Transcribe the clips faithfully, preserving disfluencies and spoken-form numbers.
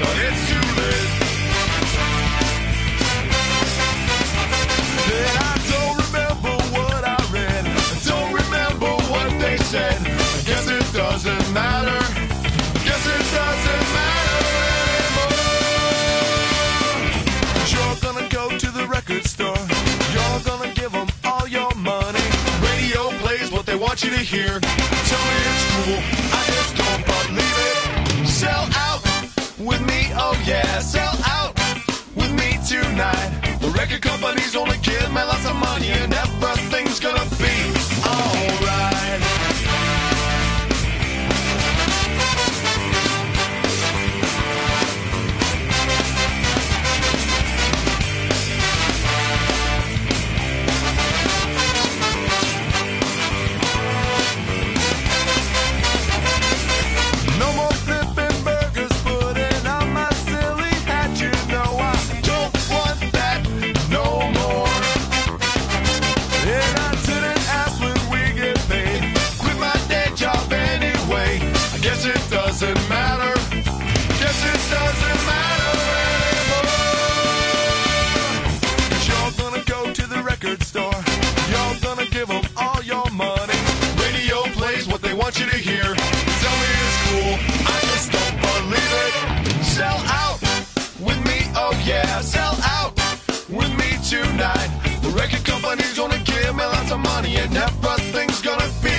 but it's too late. Then I don't remember what I read, I don't remember what they said. I guess it doesn't matter, I guess it doesn't matter anymore. You're gonna go to the record store, you're gonna give them all your money. Radio plays what they want you to hear. Tell me it's cool, I just don't believe it. Sell out with me, oh yeah, sell out with me tonight. The record company's only give me lots of money and everything's gonna be alright. I want you to hear. Tell me it's cool, I just don't believe it. Sell out with me, oh yeah, sell out with me tonight. The record company's gonna give me lots of money and everything's gonna be.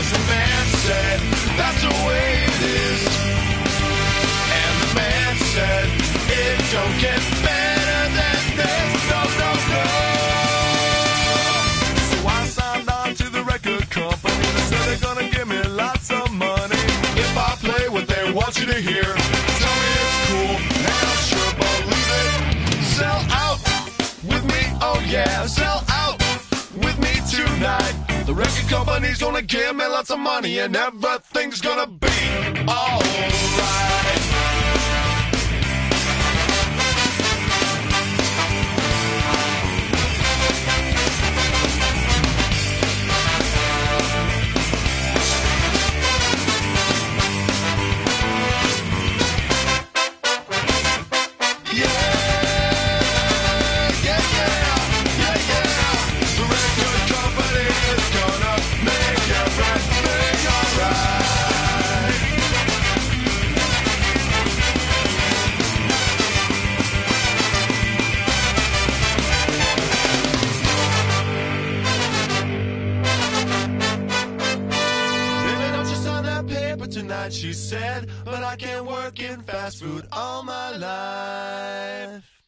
The man said, that's the way it is. And the man said, it don't get better than this. No, no, no. So I signed on to the record company. They said they're gonna give me lots of money if I play what they want you to hear. Tell me it's cool, and I'll sure believe it. Sell out with me, oh yeah, sell out with me tonight. The record company's gonna give me lots of money and everything's gonna be alright. She said, but I can't work in fast food all my life.